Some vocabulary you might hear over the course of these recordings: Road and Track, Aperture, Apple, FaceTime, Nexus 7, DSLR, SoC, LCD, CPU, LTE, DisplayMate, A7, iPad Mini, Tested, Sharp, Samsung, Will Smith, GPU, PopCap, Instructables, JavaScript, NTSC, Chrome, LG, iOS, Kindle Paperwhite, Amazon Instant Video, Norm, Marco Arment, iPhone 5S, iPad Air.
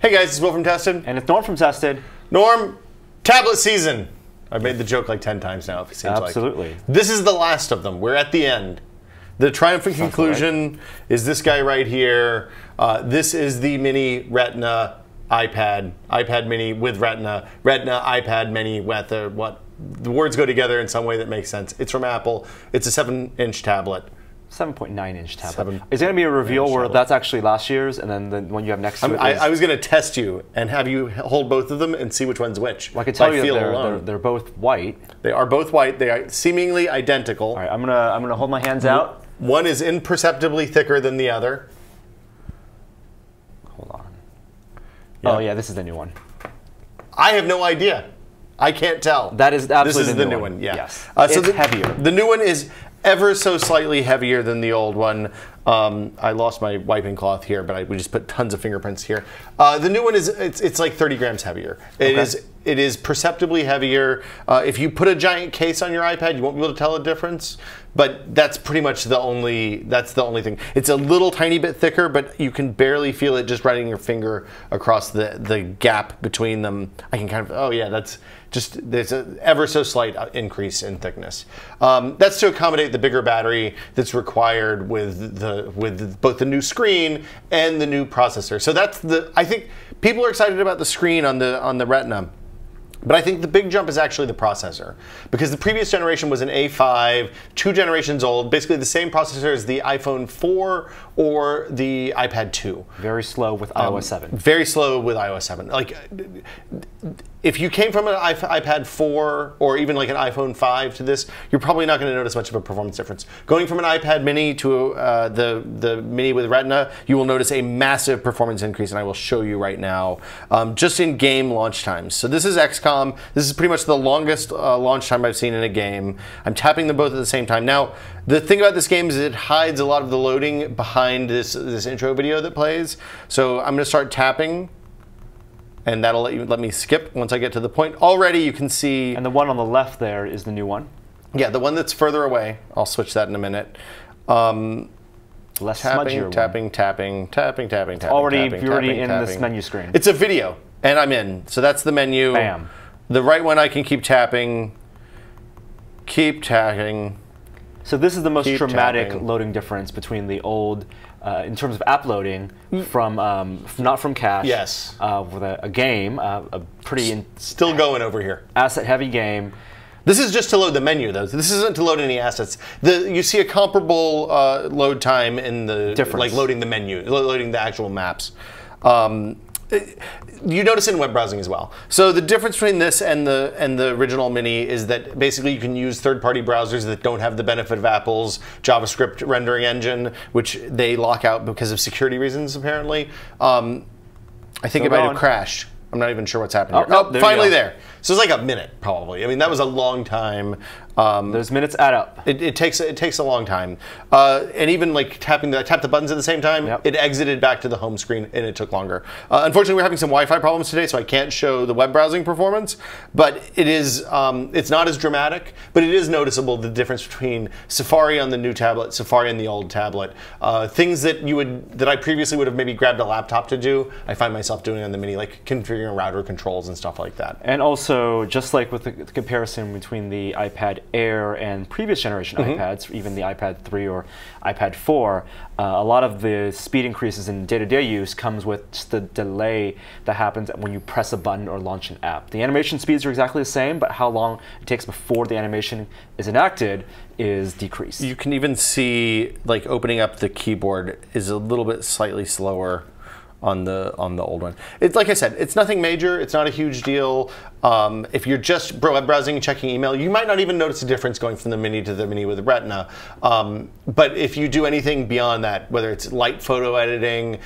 Hey guys, it's Will from Tested. And it's Norm from Tested. Norm, tablet season. I've made the joke like 10 times now, if it seems like. Absolutely. This is the last of them. We're at the end. The triumphant conclusion is this guy right here. This is the mini Retina iPad. iPad Mini with Retina. Retina iPad Mini with what? The words go together in some way that makes sense. It's from Apple. It's a 7-inch tablet. 7.9-inch tablet. It's going to be a reveal where that's actually last year's, and then the one you have next to it is... I was going to test you and have you hold both of them and see which one's which. Well, I can tell you they're both white. They are both white. They are seemingly identical. All right, I'm gonna hold my hands out. One is imperceptibly thicker than the other. Hold on. Yep. Oh yeah, this is the new one. I have no idea. I can't tell. That is absolutely the new one. Yeah. Yes. So it's heavier. The new one is ever so slightly heavier than the old one. I lost my wiping cloth here, but we just put tons of fingerprints here. The new one is it's like 30 grams heavier. It is perceptibly heavier. If you put a giant case on your iPad, you won't be able to tell a difference. But that's pretty much the only thing. It's a little tiny bit thicker, but you can barely feel it just running your finger across the gap between them. I can kind of there's an ever so slight increase in thickness. That's to accommodate the bigger battery that's required with both the new screen and the new processor. So that's the I think people are excited about the screen on the Retina. But I think the big jump is actually the processor, because the previous generation was an A5, 2 generations old, basically the same processor as the iPhone 4 or the iPad 2. Very slow with iOS 7. Very slow with iOS 7. Like, if you came from an iPad 4 or even like an iPhone 5 to this, you're probably not going to notice much of a performance difference. Going from an iPad Mini to the Mini with Retina, you will notice a massive performance increase, and I will show you right now, just in game launch times. So this is XCOM. This is pretty much the longest launch time I've seen in a game. I'm tapping them both at the same time. Now, the thing about this game is it hides a lot of the loading behind this intro video that plays. So I'm going to start tapping, and that'll let me skip once I get to the point. Already you can see... And the one on the left there is the new one. Yeah, the one that's further away. I'll switch that in a minute. Less smudgier. Tapping. You're already in this menu screen. It's a video, and I'm in. So that's the menu. Bam. The right one I can keep tapping. So this is the most dramatic loading difference between the old... in terms of app loading, from not from cache, yes, with a game, a pretty still going over here asset-heavy game. This is just to load the menu, though. This isn't to load any assets. You see a comparable load time in the like loading the menu, loading the actual maps. You notice in web browsing as well. So the difference between this and the original Mini is that basically you can use third-party browsers that don't have the benefit of Apple's JavaScript rendering engine, which they lock out because of security reasons, apparently. I think it might have crashed. I'm not even sure what's happening here. Oh, finally there. So it's like a minute, probably. I mean, that was a long time. Those minutes add up. It takes a long time. And even like I tapped the buttons at the same time, it exited back to the home screen and it took longer. Unfortunately, we're having some Wi-Fi problems today, so I can't show the web browsing performance, but it is, it's not as dramatic, but it is noticeable, the difference between Safari on the new tablet, Safari on the old tablet. Things that I previously would have maybe grabbed a laptop to do, I find myself doing on the Mini, like configuring router controls and stuff like that. And also, just like with the comparison between the iPad Air and previous generation iPads, even the iPad 3 or iPad 4, a lot of the speed increases in day-to-day use comes with just the delay that happens when you press a button or launch an app. The animation speeds are exactly the same, but how long it takes before the animation is enacted is decreased. You can even see, like, opening up the keyboard is a little bit slightly slower on the old one. It's like I said, it's nothing major, it's not a huge deal. If you're just web browsing and checking email, you might not even notice a difference going from the Mini to the Mini with Retina. But if you do anything beyond that, whether it's light photo editing,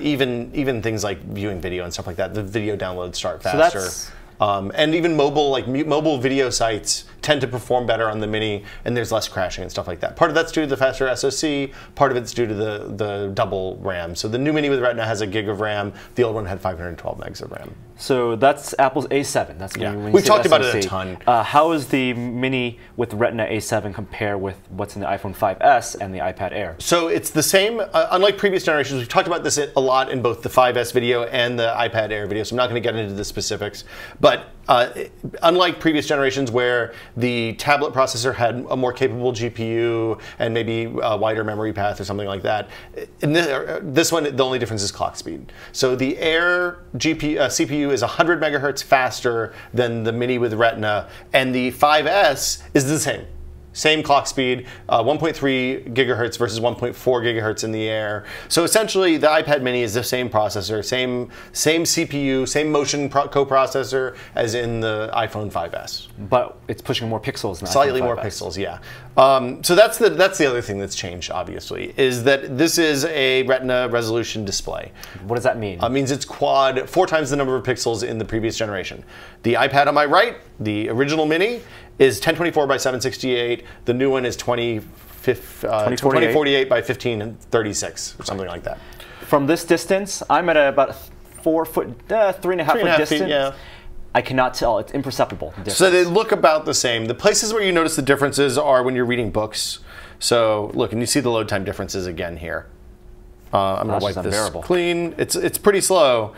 even things like viewing video and stuff like that, the video downloads start faster. And even mobile video sites tend to perform better on the Mini, and there's less crashing and stuff like that. Part of that's due to the faster SoC, part of it's due to the double RAM. So the new Mini with Retina has 1 gig of RAM, the old one had 512 megs of RAM. So that's Apple's A7. That's yeah. We've talked about it a ton. How is the Mini with Retina A7 compare with what's in the iPhone 5S and the iPad Air? So it's the same. Unlike previous generations, we've talked about this a lot in both the 5S video and the iPad Air video, so I'm not going to get into the specifics. But unlike previous generations where the tablet processor had a more capable GPU and maybe a wider memory path or something like that, in this one, the only difference is clock speed. So the Air CPU is 100 megahertz faster than the Mini with Retina, and the 5S is the same. Same clock speed, 1.3 gigahertz versus 1.4 gigahertz in the Air. So essentially, the iPad Mini is the same processor, same CPU, same motion coprocessor as in the iPhone 5S. But it's pushing more pixels now. Slightly more pixels, yeah. So that's the other thing that's changed, obviously, is that this is a Retina resolution display. What does that mean? It means it's quad, 4 times the number of pixels in the previous generation. The iPad on my right, the original Mini, is 1024 by 768. The new one is 2048 by 1536, or something like that. From this distance, I'm at about 3.5 foot distance. Feet, yeah. I cannot tell. It's imperceptible. So they look about the same. The places where you notice the differences are when you're reading books. So look, and you see the load time differences again here. I'm going to wipe this clean. It's pretty slow.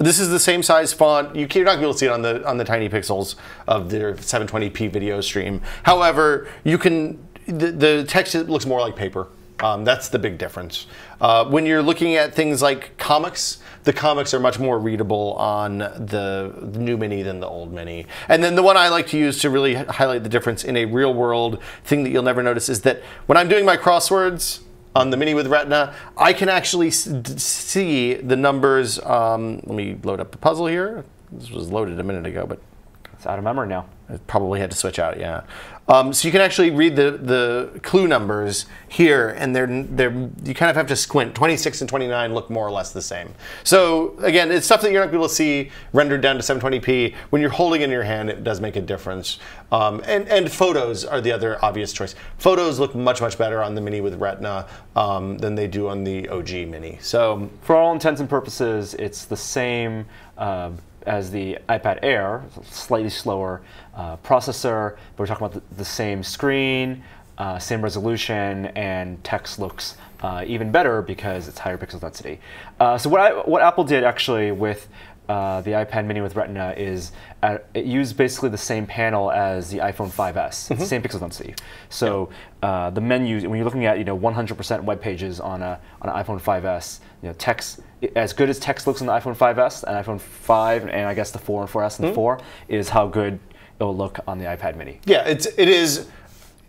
This is the same size font. You're not going to be able to see it on the tiny pixels of their 720p video stream. However, you can the text looks more like paper. That's the big difference. When you're looking at things like comics, the comics are much more readable on the new Mini than the old Mini. And then the one I like to use to really highlight the difference in a real world thing that you'll never notice is that when I'm doing my crosswords on the Mini with Retina, I can actually see the numbers. Let me load up the puzzle here. This was loaded a minute ago, but it's out of memory now. I probably had to switch out, yeah. So you can actually read the clue numbers here, and you kind of have to squint. 26 and 29 look more or less the same. So again, it's stuff that you're not going to be able to see rendered down to 720p. When you're holding it in your hand, it does make a difference. And photos are the other obvious choice. Photos look much, much better on the Mini with Retina than they do on the OG Mini. So for all intents and purposes, it's the same as the iPad Air, slightly slower processor, but we're talking about the same screen, same resolution, and text looks even better because it's higher pixel density. So what Apple did actually with the iPad Mini with Retina is it used basically the same panel as the iPhone 5S, mm-hmm. Same pixel density. So yeah. The menu, when you're looking at 100% web pages on an iPhone 5S, text, as good as text looks on the iPhone 5S and iPhone 5, and I guess the 4 and 4S and mm-hmm. the 4 is how good it will look on the iPad Mini. Yeah,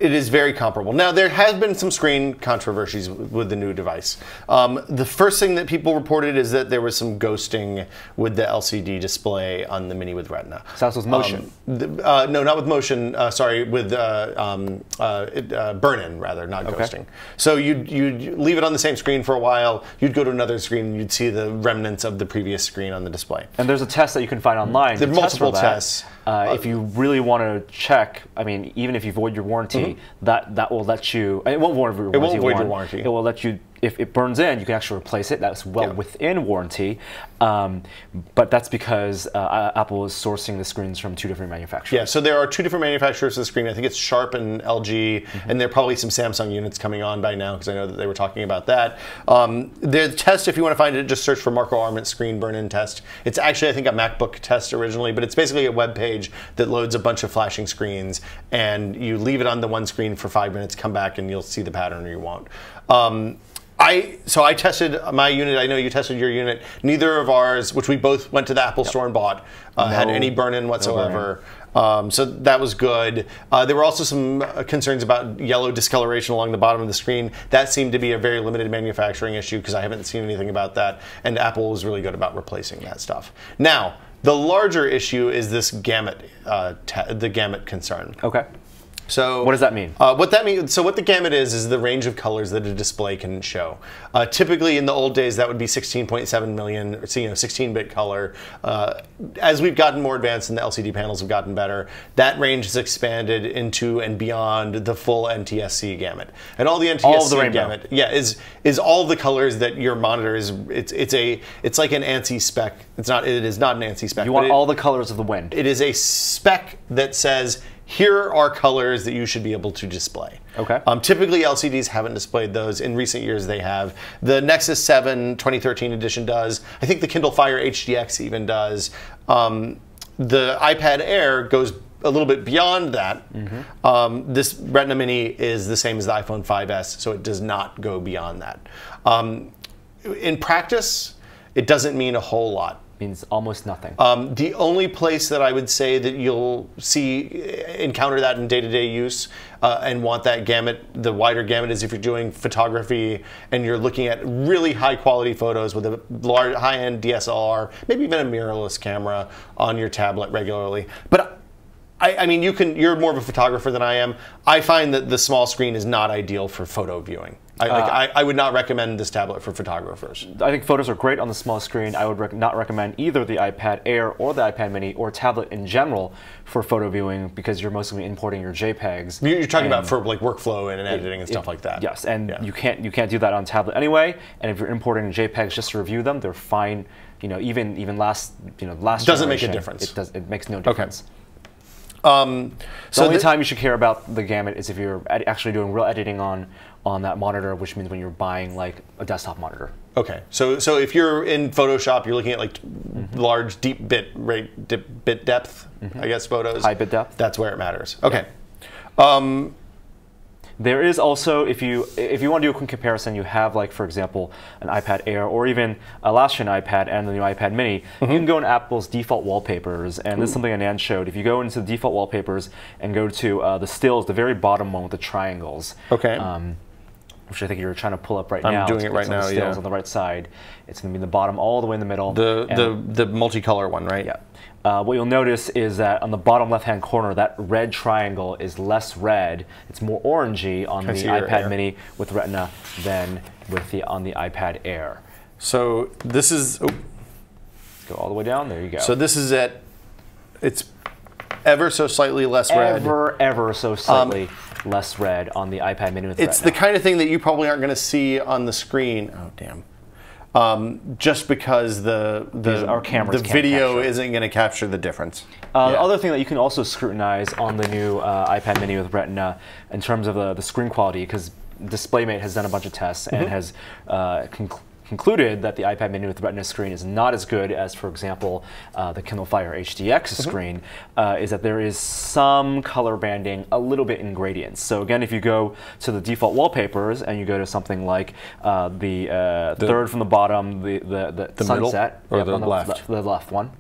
it is very comparable. Now, there has been some screen controversies with the new device. The first thing that people reported is that there was some ghosting with the LCD display on the Mini with Retina. So that's with motion? No, not with motion. Sorry, with burn-in, rather, not ghosting. So you'd leave it on the same screen for a while. You'd go to another screen, and you'd see the remnants of the previous screen on the display. And there's a test that you can find online. There are multiple tests. If you really want to check, even if you void your warranty, mm-hmm. that will let you. It won't void your warranty. It won't void your warranty. It will let you. If it burns in, you can actually replace it. That's well within warranty, but that's because Apple is sourcing the screens from 2 different manufacturers. Yeah, so there are 2 different manufacturers for the screen. I think it's Sharp and LG, mm-hmm. and there are probably some Samsung units coming on by now because I know that they were talking about that. The test, if you want to find it, just search for Marco Arment screen burn-in test. It's actually, I think, a MacBook test originally, but it's basically a web page that loads a bunch of flashing screens, and you leave it on the one screen for 5 minutes, come back, and you'll see the pattern or you won't. So I tested my unit. I know you tested your unit. Neither of ours, which we both went to the Apple store and bought, had any burn-in whatsoever. So that was good. There were also some concerns about yellow discoloration along the bottom of the screen. That seemed to be a very limited manufacturing issue because I haven't seen anything about that. And Apple was really good about replacing that stuff. Now, the larger issue is this gamut concern. Okay. So what does that mean? What that means, so what the gamut is the range of colors that a display can show. Typically in the old days, that would be 16.7 million, or, 16-bit color. As we've gotten more advanced and the LCD panels have gotten better, that range has expanded into and beyond the full NTSC gamut. And all the NTSC gamut, yeah, is all the colors that your monitor is. It's like an ANSI spec. It is not an ANSI spec. You want all the colors of the wind. It is a spec that says, here are colors that you should be able to display. Okay. Typically, LCDs haven't displayed those. In recent years, they have. The Nexus 7 2013 edition does. I think the Kindle Fire HDX even does. The iPad Air goes a little bit beyond that. Mm-hmm. This Retina Mini is the same as the iPhone 5S, so it does not go beyond that. In practice, it doesn't mean a whole lot. Means almost nothing. The only place that I would say that you'll encounter that in day-to-day use and want that gamut, the wider gamut, is if you're doing photography and you're looking at really high-quality photos with a large, high-end DSLR, maybe even a mirrorless camera on your tablet regularly. But I mean, you're more of a photographer than I am. I find that the small screen is not ideal for photo viewing. I would not recommend this tablet for photographers. I think photos are great on the small screen. I would not recommend either the iPad Air or the iPad Mini or tablet in general for photo viewing, because you're mostly importing your JPEGs. You're talking about for like workflow and editing and stuff like that. Yes, and you can't do that on tablet anyway. And if you're importing JPEGs just to review them, they're fine. You know, even last doesn't make a difference. It makes no difference. Okay. So the only time you should care about the gamut is if you're actually doing real editing on that monitor, which means when you're buying like a desktop monitor. Okay, so if you're in Photoshop, you're looking at like large deep bit depth, I guess, photos. High bit depth. That's where it matters. Okay. Yeah. There is also, if you want to do a quick comparison, you have, like, for example, an iPad Air or even a last gen iPad and the new iPad Mini. You can go in Apple's default wallpapers, and this is something Anand showed. If you go into the default wallpapers and go to the stills, the very bottom one with the triangles, okay, which I think you're trying to pull up right now. I'm doing it right now. The stills on the right side. It's going to be in the bottom, all the way in the middle. The multicolor one, right? Yeah. What you'll notice is that on the bottom left-hand corner, that red triangle is less red. It's more orangey on the iPad Mini with Retina than on the iPad Air. So this is... Let's go all the way down. There you go. So this is at... It's ever so slightly less red. Ever so slightly less red on the iPad Mini with Retina. It's the kind of thing that you probably aren't going to see on the screen. Oh, damn. Just because the video isn't going to capture the difference. The other thing that you can also scrutinize on the new iPad Mini with Retina in terms of the screen quality, because DisplayMate has done a bunch of tests and has concluded that the iPad Mini with Retina screen is not as good as, for example, the Kindle Fire HDX screen, is that there is some color banding a little bit in gradients. So again, if you go to the default wallpapers and you go to something like the third from the bottom, the sunset, middle, or the left one,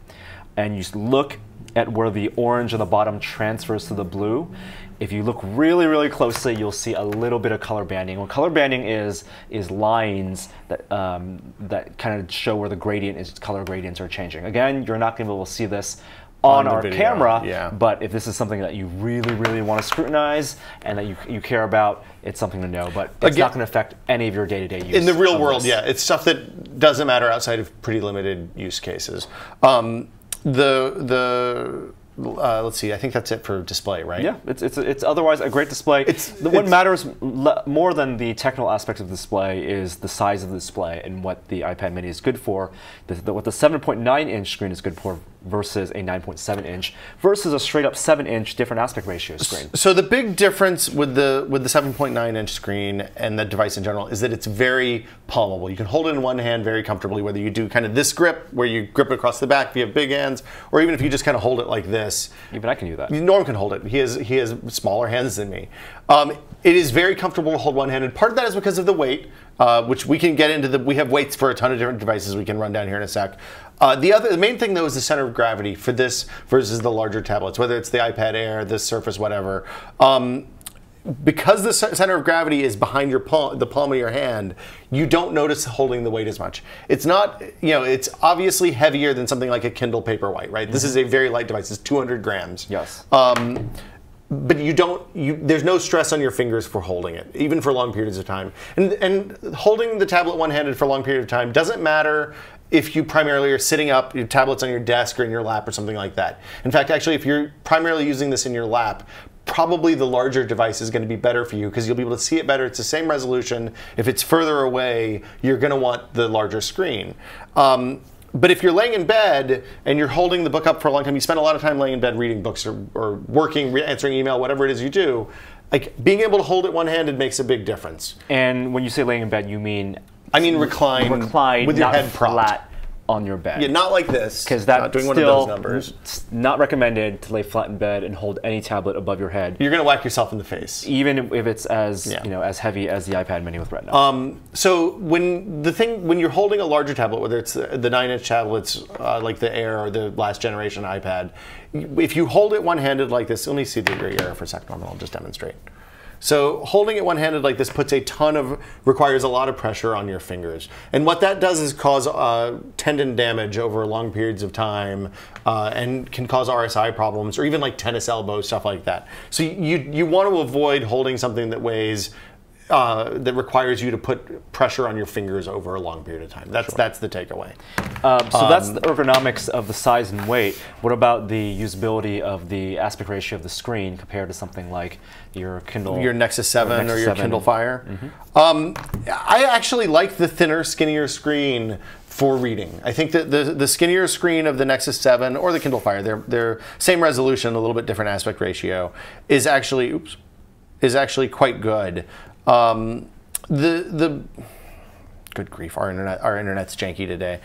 and you look at where the orange on the bottom transfers to the blue, if you look really, really closely, you'll see a little bit of color banding. What color banding is lines that that kind of show where the gradient is, color gradients are changing. Again, you're not going to be able to see this on our camera, but if this is something that you really, really want to scrutinize and that you care about, it's something to know, but it's not going to affect any of your day-to-day use. In the real world, yeah, it's stuff that doesn't matter outside of pretty limited use cases. Let's see. I think that's it for display, right? Yeah, it's otherwise a great display. What matters more than the technical aspects of the display is the size of the display and what the iPad Mini is good for. What the 7.9-inch screen is good for versus a 9.7-inch versus a straight up 7-inch different aspect ratio screen. So the big difference with the 7.9-inch screen and the device in general is that it's very palmable. You can hold it in one hand very comfortably, whether you do kind of this grip where you grip it across the back if you have big hands, or even if you just kind of hold it like this. Even I can do that. Norm can hold it. He has smaller hands than me. It is very comfortable to hold one-handed. Part of that is because of the weight, which we can get into. We have weights for a ton of different devices we can run down here in a sec. The main thing, though, is the center of gravity for this versus the larger tablets, whether it's the iPad Air, the Surface, whatever. Because the center of gravity is behind your palm, the palm of your hand, you don't notice holding the weight as much. It's not, you know, it's obviously heavier than something like a Kindle Paperwhite, right? This is a very light device. It's 200 grams. Yes. But you don't. There's no stress on your fingers for holding it, even for long periods of time. And holding the tablet one-handed for a long period of time doesn't matter if you primarily are sitting up, your tablet's on your desk or in your lap or something like that. In fact, actually, if you're primarily using this in your lap, probably the larger device is going to be better for you because you'll be able to see it better. It's the same resolution. If it's further away, you're going to want the larger screen. But if you're laying in bed and you're holding the book up for a long time, you spend a lot of time laying in bed reading books or working, answering email, whatever it is you do, like being able to hold it one-handed makes a big difference. And when you say laying in bed, you mean? I mean recline with your head propped on your bed. Yeah, not like this. Because that's still one of those numbers. Not recommended to lay flat in bed and hold any tablet above your head. You're gonna whack yourself in the face, even if it's as you know, as heavy as the iPad Mini with Retina. So when you're holding a larger tablet, whether it's the 9-inch tablets like the Air or the last generation iPad, if you hold it one-handed like this, let me see the Air for a second, and I'll just demonstrate. So holding it one-handed like this puts a ton of, requires a lot of pressure on your fingers. And what that does is cause tendon damage over long periods of time and can cause RSI problems or even like tennis elbow, stuff like that. So you want to avoid holding something that weighs, that requires you to put pressure on your fingers over a long period of time. That's the takeaway. So that's the ergonomics of the size and weight. What about the usability of the aspect ratio of the screen compared to something like your Kindle? Your Nexus 7 or your Kindle Fire? Mm-hmm. I actually like the thinner, skinnier screen for reading. I think that the skinnier screen of the Nexus 7 or the Kindle Fire, their same resolution, a little bit different aspect ratio, is actually, is actually quite good. Good grief, our internet's janky today.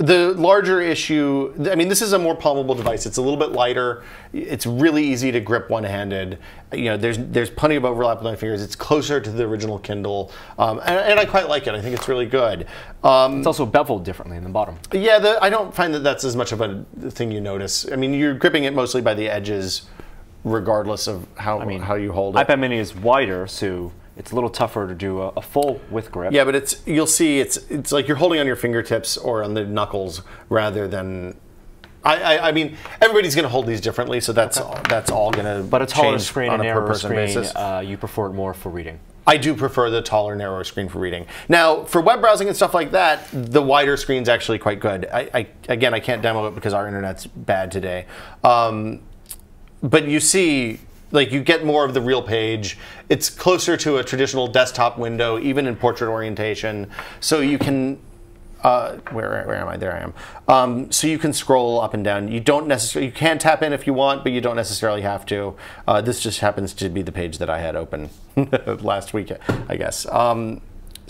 The larger issue, I mean, this is a more palmable device. It's a little bit lighter. It's really easy to grip one-handed. You know, there's plenty of overlap with my fingers. It's closer to the original Kindle, and I quite like it. I think it's really good. It's also beveled differently in the bottom. Yeah, I don't find that that's as much of a thing you notice. I mean, you're gripping it mostly by the edges, regardless of how you hold it. iPad Mini is wider, so it's a little tougher to do a full width grip. Yeah, but you'll see it's like you're holding on your fingertips or on the knuckles rather than I mean, everybody's going to hold these differently, so that's all going to change. But a taller screen and narrower screen, you prefer it more for reading. I do prefer the taller, narrower screen for reading. Now, for web browsing and stuff like that, the wider screen's actually quite good. Again, I can't demo it because our internet's bad today. But you see, like, you get more of the real page. It's closer to a traditional desktop window, even in portrait orientation. So you can, where am I? There I am. So you can scroll up and down. You can tap in if you want, but you don't necessarily have to. This just happens to be the page that I had open last week, I guess.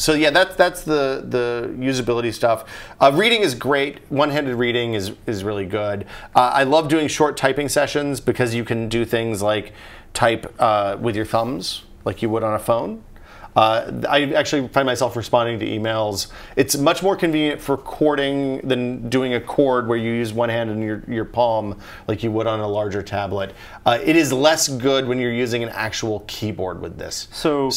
So yeah, that's the usability stuff. Reading is great. One-handed reading is really good. I love doing short typing sessions because you can do things like type with your thumbs like you would on a phone. I actually find myself responding to emails. It's much more convenient for cording than doing a cord where you use one hand and your palm like you would on a larger tablet. It is less good when you're using an actual keyboard with this. So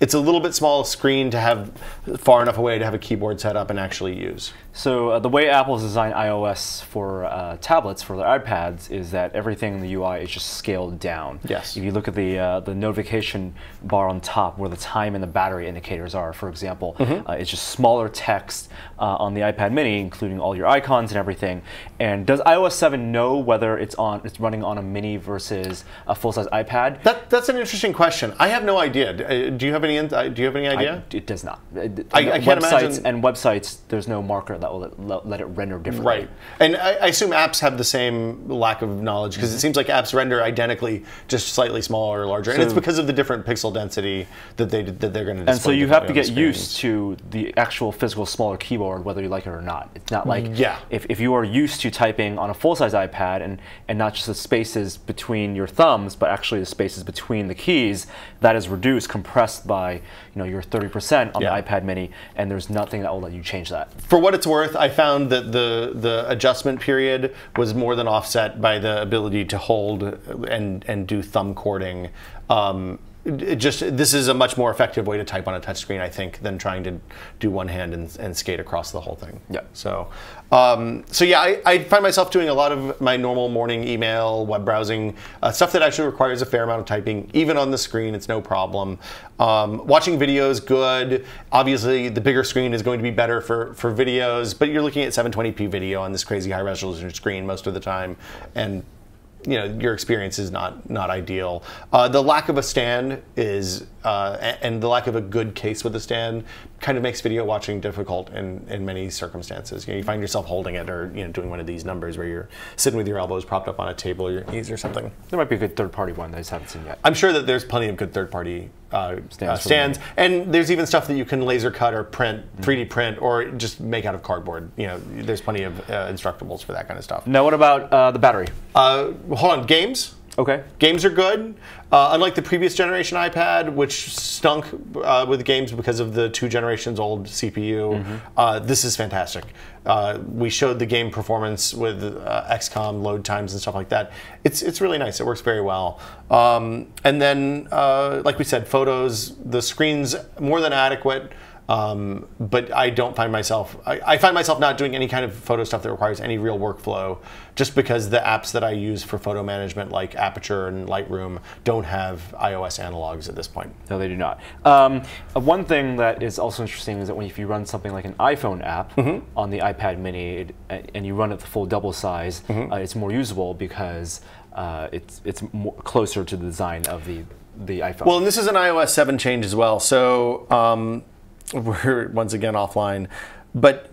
it's a little bit small screen to have far enough away to have a keyboard set up and actually use. So the way Apple's designed iOS for tablets, for their iPads, is that everything in the UI is just scaled down. Yes. If you look at the notification bar on top where the time and the battery indicators are, for example, it's just smaller text on the iPad Mini, including all your icons and everything. And does iOS 7 know whether it's running on a mini versus a full-size iPad? That's an interesting question. I have no idea. Do you have any idea? It does not. I can't imagine. And websites, there's no marker that will let it render differently. Right. And I assume apps have the same lack of knowledge because it seems like apps render identically, just slightly smaller or larger. And it's because of the different pixel density that they're going to display. And so you have to get used to the actual physical smaller keyboard, whether you like it or not. It's not like if you are used to typing on a full-size iPad and not just the spaces between your thumbs, but actually the spaces between the keys, that is reduced, compressed by your 30% on the iPad Mini, and there's nothing that will let you change that. For what it's worth, I found that the adjustment period was more than offset by the ability to hold and do thumb cording this is a much more effective way to type on a touchscreen, I think, than trying to do one hand and skate across the whole thing. Yeah. So, yeah, I find myself doing a lot of my normal morning email, web browsing, stuff that actually requires a fair amount of typing. Even on the screen, it's no problem. Watching videos, good. Obviously, the bigger screen is going to be better for videos, but you're looking at 720p video on this crazy high resolution screen most of the time, and you know, your experience is not ideal. The lack of a stand is, and the lack of a good case with a stand kind of makes video watching difficult in many circumstances. You know, you find yourself holding it or, you know, doing one of these numbers where you're sitting with your elbows propped up on a table or your knees or something. There might be a good third-party one that I just haven't seen yet. I'm sure that there's plenty of good third-party stands, and there's even stuff that you can laser cut or print, 3D print, or just make out of cardboard. You know, there's plenty of instructables for that kind of stuff. Now, what about the battery? Hold on, games. Okay. Games are good. Unlike the previous generation iPad, which stunk with games because of the 2 generations old CPU, this is fantastic. We showed the game performance with XCOM load times and stuff like that. It's really nice. It works very well. And then, like we said, photos, the screen's more than adequate. But I don't find myself, I find myself not doing any kind of photo stuff that requires any real workflow, just because the apps that I use for photo management, like Aperture and Lightroom, don't have iOS analogs at this point. No, they do not. One thing that is also interesting is that if you run something like an iPhone app on the iPad Mini and you run it the full double size, it's more usable because it's more closer to the design of the iPhone. Well, and this is an iOS 7 change as well, so... We're once again offline, but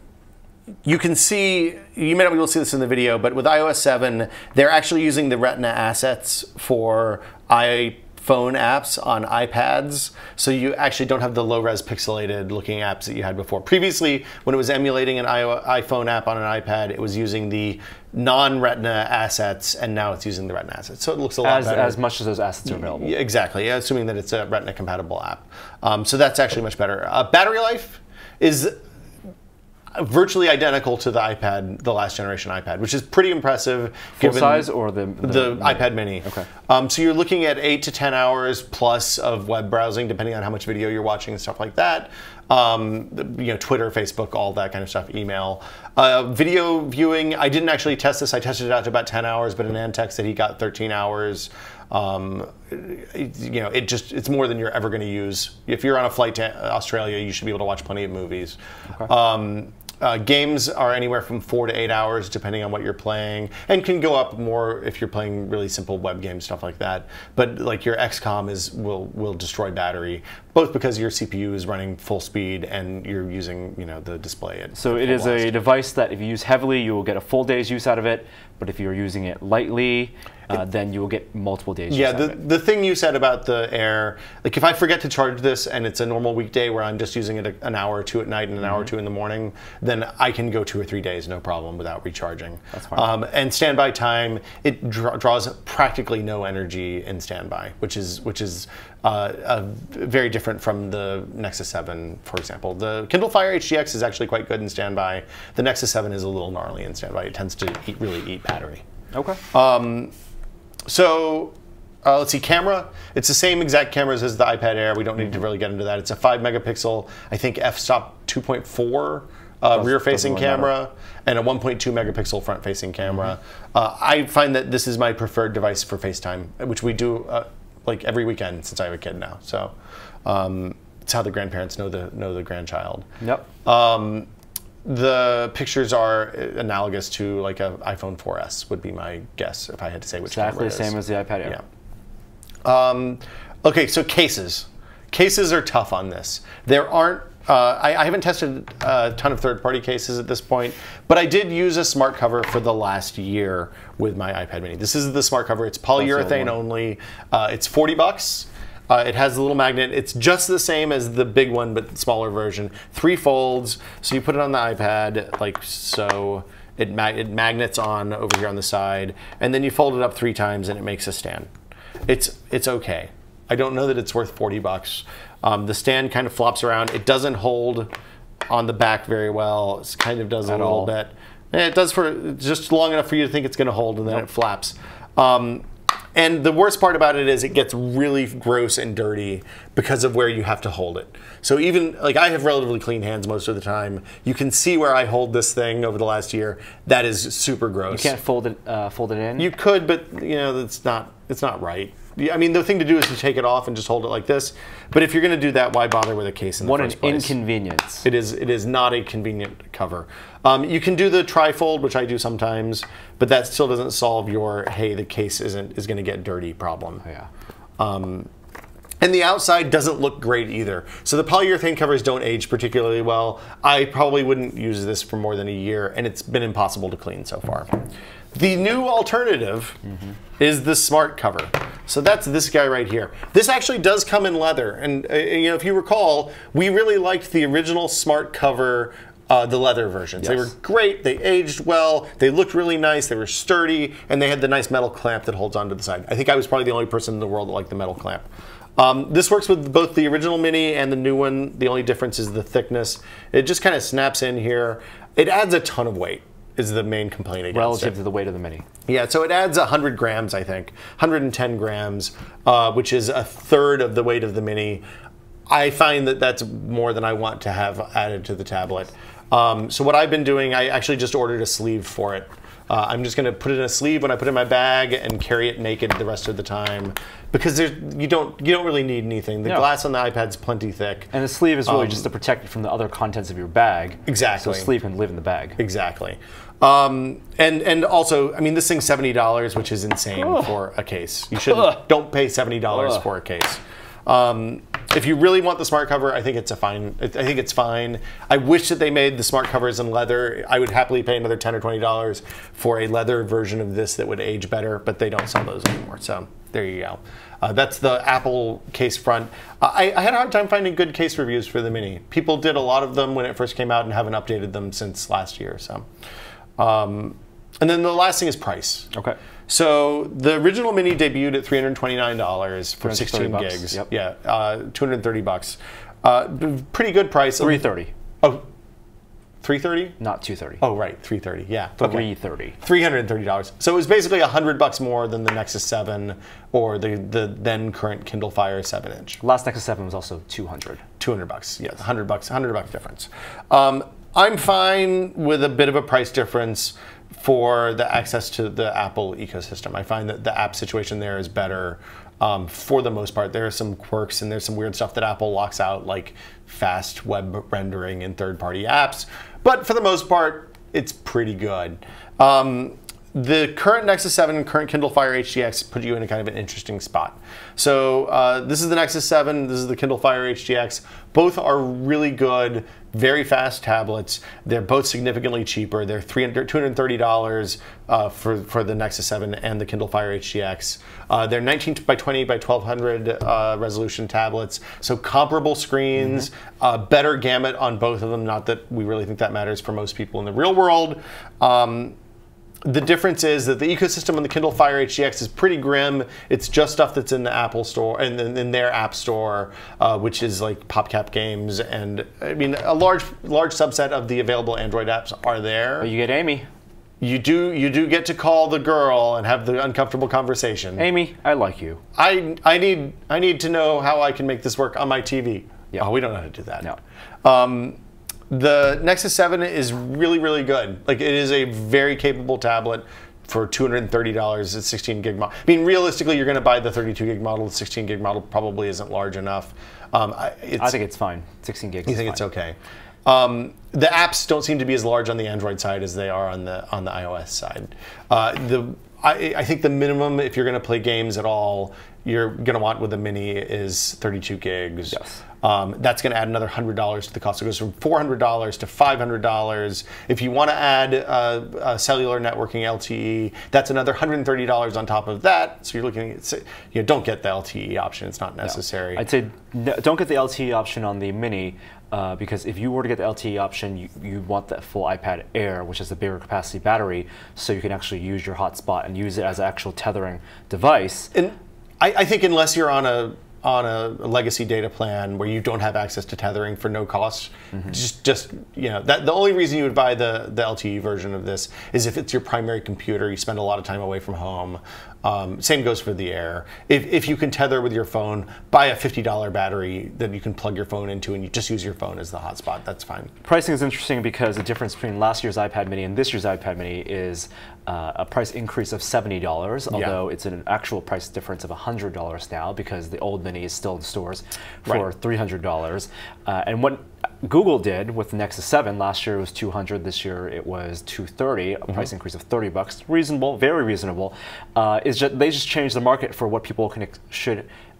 you can see, you may not be able to see this in the video, but with iOS 7, they're actually using the Retina assets for iPhone apps on iPads, so you actually don't have the low-res pixelated looking apps that you had before. Previously, when it was emulating an iPhone app on an iPad, it was using the non-Retina assets, and now it's using the Retina assets. So it looks a lot better. As much as those assets are available. Exactly, assuming that it's a Retina-compatible app. So that's actually much better. Battery life is virtually identical to the iPad, the last generation iPad, which is pretty impressive. Full size or the iPad Mini. Okay. So you're looking at 8 to 10 hours plus of web browsing, depending on how much video you're watching and stuff like that. You know, Twitter, Facebook, all that kind of stuff, email. Video viewing, I didn't actually test this. I tested it out to about 10 hours, but Anand said he got 13 hours. You know, it's more than you're ever going to use. If you're on a flight to Australia, you should be able to watch plenty of movies. Okay. Games are anywhere from 4 to 8 hours, depending on what you're playing, and can go up more if you're playing really simple web games, stuff like that. But like your XCOM will destroy battery, both because your CPU is running full speed and you're using, you know, the display. So it is a device that if you use heavily, you will get a full day's use out of it. But if you're using it lightly, then you will get multiple days. Yeah, the thing you said about the Air, like if I forget to charge this and it's a normal weekday where I'm just using it an hour or two at night and an hour or two in the morning, then I can go 2 or 3 days, no problem, without recharging. That's fine. And standby time, it draws practically no energy in standby, which is very different from the Nexus 7, for example. The Kindle Fire HDX is actually quite good in standby. The Nexus 7 is a little gnarly in standby. It tends to really eat battery. Okay. So let's see, camera. It's the same exact cameras as the iPad Air. We don't need to really get into that. It's a 5 megapixel, I think, f-stop 2.4 rear-facing camera, and a 1.2 megapixel front-facing camera. I find that this is my preferred device for FaceTime, which we do like every weekend since I have a kid now. So it's how the grandparents know the grandchild. Yep. The pictures are analogous to like an iPhone 4S would be my guess if I had to say which camera it is. Exactly the same as the iPad Air. Yeah. Okay, so cases. Cases are tough on this. There aren't, I haven't tested a ton of third-party cases at this point, but I did use a smart cover for the last year with my iPad Mini. This is the smart cover. It's polyurethane only. It's $40. It has a little magnet. It's just the same as the big one, but smaller version. 3 folds. So you put it on the iPad, like so. It magnets on over here on the side, and then you fold it up 3 times, and it makes a stand. It's okay. I don't know that it's worth $40. The stand kind of flops around. It doesn't hold on the back very well. It kind of does a little bit. And it does for just long enough for you to think it's going to hold, and then it flaps. And the worst part about it is it gets really gross and dirty because of where you have to hold it. So even, like, I have relatively clean hands most of the time. You can see where I hold this thing over the last year. That is super gross. You can't fold it in? You could, but, you know, it's not right. I mean, the thing to do is to take it off and just hold it like this. But if you're going to do that, why bother with a case in the first place? What an inconvenience. It is not a convenient cover. You can do the tri-fold, which I do sometimes, but that still doesn't solve your, hey, the case is going to get dirty problem. Yeah. And the outside doesn't look great either. So the polyurethane covers don't age particularly well. I probably wouldn't use this for more than a year, and it's been impossible to clean so far. The new alternative is the smart cover. So that's this guy right here. This actually does come in leather. And you know, if you recall, we really liked the original smart cover, the leather versions. Yes. They were great, they aged well, they looked really nice, they were sturdy, and they had the nice metal clamp that holds onto the side. I think I was probably the only person in the world that liked the metal clamp. This works with both the original Mini and the new one. The only difference is the thickness. It just kind of snaps in here. It adds a ton of weight, is the main complaint against it. Relative to the weight of the Mini. Yeah, so it adds 100 grams, I think. 110 grams, which is a third of the weight of the Mini. I find that that's more than I want to have added to the tablet. So what I've been doing, I actually just ordered a sleeve for it. I'm just gonna put it in a sleeve when I put it in my bag and carry it naked the rest of the time, because you don't really need anything. The glass on the iPad's plenty thick. And the sleeve is really just to protect it from the other contents of your bag. Exactly. So the sleeve can live in the bag. Exactly. And also, I mean, this thing's $70, which is insane for a case. You shouldn't, don't pay $70 for a case. If you really want the smart cover, I think it's fine. I wish that they made the smart covers in leather. I would happily pay another $10 or $20 for a leather version of this that would age better, but they don't sell those anymore. So there you go. That's the Apple case front. I had a hard time finding good case reviews for the Mini. People did a lot of them when it first came out and haven't updated them since last year. So, and then the last thing is price. Okay. So the original Mini debuted at $329 for 16 gigs. Yep. Yeah, $230. Pretty good price. $330. Oh, $330? Not $230. Oh, right, $330. Yeah. $330. $330. So it was basically $100 more than the Nexus 7 or the then current Kindle Fire 7-inch. Last Nexus 7 was also $200. $200. Yes, $100 difference. I'm fine with a bit of a price difference for the access to the Apple ecosystem. I find that the app situation there is better for the most part. There are some quirks and there's some weird stuff that Apple locks out, like fast web rendering in third-party apps. But for the most part, it's pretty good. The current Nexus 7 and current Kindle Fire HDX put you in a kind of an interesting spot. So this is the Nexus 7, this is the Kindle Fire HDX. Both are really good, very fast tablets. They're both significantly cheaper. They're $230 for the Nexus 7 and the Kindle Fire HDX. They're 19x20x1200 resolution tablets, so comparable screens, better gamut on both of them. Not that we really think that matters for most people in the real world. The difference is that the ecosystem on the Kindle Fire HDX is pretty grim. It's just stuff that's in the Apple store and in their app store, which is like PopCap games, and I mean a large subset of the available Android apps are there. Well, you get Amy. You do get to call the girl and have the uncomfortable conversation. Amy, I like you. I need to know how I can make this work on my TV. Yeah. Oh, we don't know how to do that. No. The Nexus 7 is really, really good. Like, it is a very capable tablet for $230 at 16 gig model. I mean, realistically, you're going to buy the 32 gig model. The 16 gig model probably isn't large enough. I think it's fine. 16 gigs. You think it's okay? The apps don't seem to be as large on the Android side as they are on the iOS side. I think the minimum, if you're going to play games at all, you're going to want with the Mini is 32 gigs. Yes. That's going to add another $100 to the cost. It goes from $400 to $500. If you want to add cellular networking LTE, that's another $130 on top of that. So you're looking at, you know, don't get the LTE option. It's not necessary. No. I'd say no, don't get the LTE option on the Mini because if you were to get the LTE option, you want that full iPad Air, which is a bigger capacity battery, so you can actually use your hotspot and use it as an actual tethering device. And I think unless you're on a legacy data plan where you don't have access to tethering for no cost, just you know, that the only reason you would buy the LTE version of this is if it's your primary computer, you spend a lot of time away from home, Same goes for the Air. If you can tether with your phone, buy a $50 battery that you can plug your phone into and you just use your phone as the hotspot, that's fine. Pricing is interesting because the difference between last year's iPad Mini and this year's iPad Mini is a price increase of $70, although it's an actual price difference of $100 now because the old Mini is still in stores for $300. And what Google did with Nexus 7, last year it was $200, this year it was $230, a price increase of $30. Reasonable, very reasonable. Is just, they just changed the market for what people can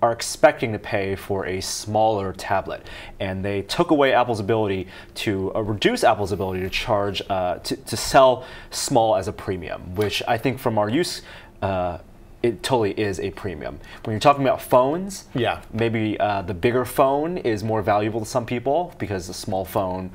are expecting to pay for a smaller tablet. And they took away Apple's ability to reduce Apple's ability to charge, to sell small as a premium, which I think from our use, it totally is a premium. When you're talking about phones, maybe the bigger phone is more valuable to some people because the small phone,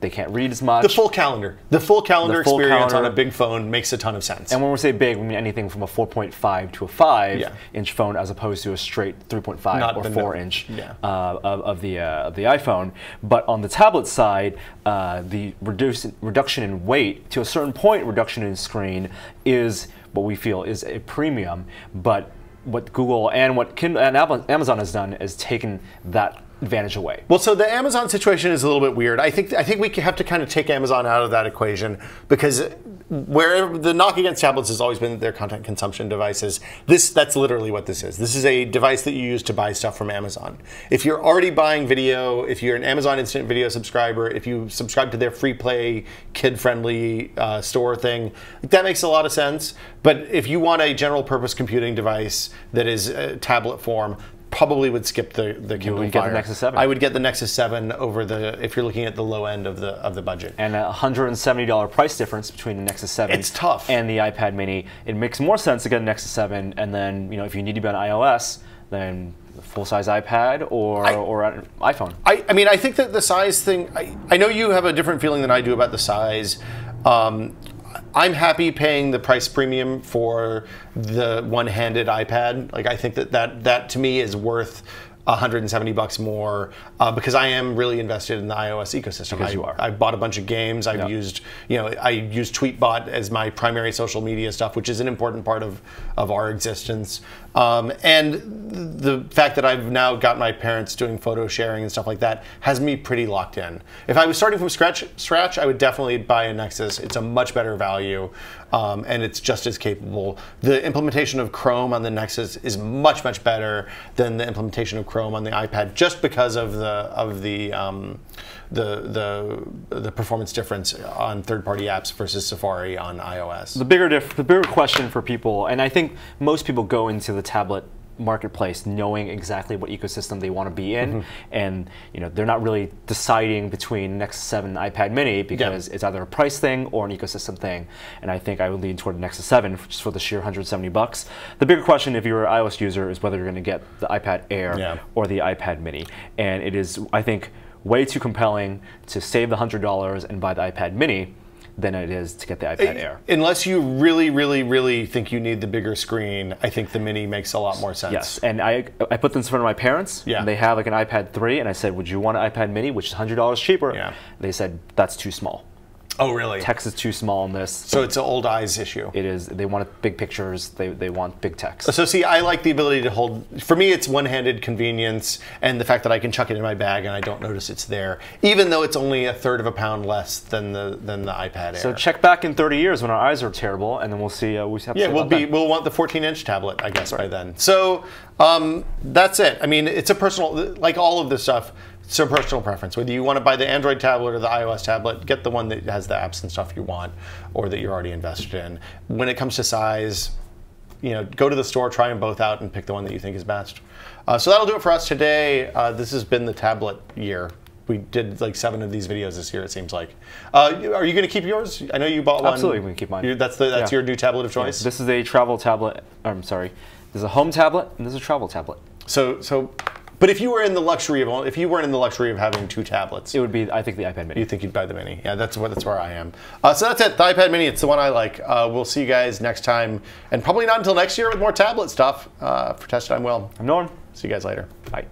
they can't read as much. The full calendar experience on a big phone makes a ton of sense. And when we say big, we mean anything from a 4.5 to a 5-inch phone as opposed to a straight 3.5 or 4-inch of the iPhone. But on the tablet side, the reduction in weight, to a certain point, reduction in screen is what we feel is a premium, but what Google and what Kindle and Amazon has done is taken that advantage away. Well, so the Amazon situation is a little bit weird. I think we have to kind of take Amazon out of that equation because where the knock against tablets has always been their content consumption devices. That's literally what this is. This is a device that you use to buy stuff from Amazon. If you're already buying video, if you're an Amazon Instant Video subscriber, if you subscribe to their free play, kid-friendly store thing, that makes a lot of sense. But if you want a general purpose computing device that is tablet form, probably would skip the Kindle Fire. Get the Nexus 7. I would get the Nexus 7 over the, if you're looking at the low end of the budget. And a $170 price difference between the Nexus 7 it's tough. And the iPad Mini. It makes more sense to get a Nexus 7 and then, you know, if you need to be on iOS, then full-size iPad or an iPhone. I mean, I think that the size thing, I know you have a different feeling than I do about the size. I'm happy paying the price premium for the one-handed iPad. Like, I think that to me is worth $170 more because I am really invested in the iOS ecosystem. Because you are. I bought a bunch of games. I've used, you know, I use Tweetbot as my primary social media stuff, which is an important part of our existence. And the fact that I've now got my parents doing photo sharing and stuff like that has me pretty locked in. If I was starting from scratch, I would definitely buy a Nexus. It's a much better value. And it's just as capable. The implementation of Chrome on the Nexus is much, much better than the implementation of Chrome on the iPad, just because of the performance difference on third-party apps versus Safari on iOS. The bigger question for people, and I think most people go into the tablet marketplace knowing exactly what ecosystem they want to be in, and you know they're not really deciding between Nexus 7 and iPad Mini because it's either a price thing or an ecosystem thing. And I think I would lean toward Nexus 7 just for the sheer $170. The bigger question if you're an iOS user is whether you're going to get the iPad Air or the iPad Mini, and it is, I think, way too compelling to save the $100 and buy the iPad Mini than it is to get the iPad Air. Unless you really, really, really think you need the bigger screen, I think the Mini makes a lot more sense. Yes, and I put this in front of my parents, and they have like an iPad 3, and I said, would you want an iPad Mini, which is $100 cheaper? They said, that's too small. Oh, really? Text is too small in this. So it's an old eyes issue. It is. They want big pictures. They want big text. So see, I like the ability to hold. For me, it's one-handed convenience and the fact that I can chuck it in my bag and I don't notice it's there, even though it's only 1/3 of a pound less than the iPad Air. So check back in 30 years when our eyes are terrible, and then we'll see. We'll want the 14-inch tablet, I guess, by then. So that's it. I mean, it's a personal, like all of this stuff. So personal preference, whether you want to buy the Android tablet or the iOS tablet, get the one that has the apps and stuff you want or that you're already invested in. When it comes to size, you know, go to the store, try them both out and pick the one that you think is best. So that'll do it for us today. This has been the tablet year. We did like 7 of these videos this year, it seems like. Are you going to keep yours? I know you bought one. Absolutely, I'm going to keep mine. That's your new tablet of choice? This is a travel tablet. I'm sorry. There's a home tablet and there's a travel tablet. But if you were in the luxury of, if you weren't in the luxury of having 2 tablets, it would be, I think, the iPad Mini. You think you'd buy the Mini? Yeah, that's where I am. So that's it. The iPad Mini. It's the one I like. We'll see you guys next time, and probably not until next year with more tablet stuff. For Tested, I'm Will. I'm Norm. See you guys later. Bye.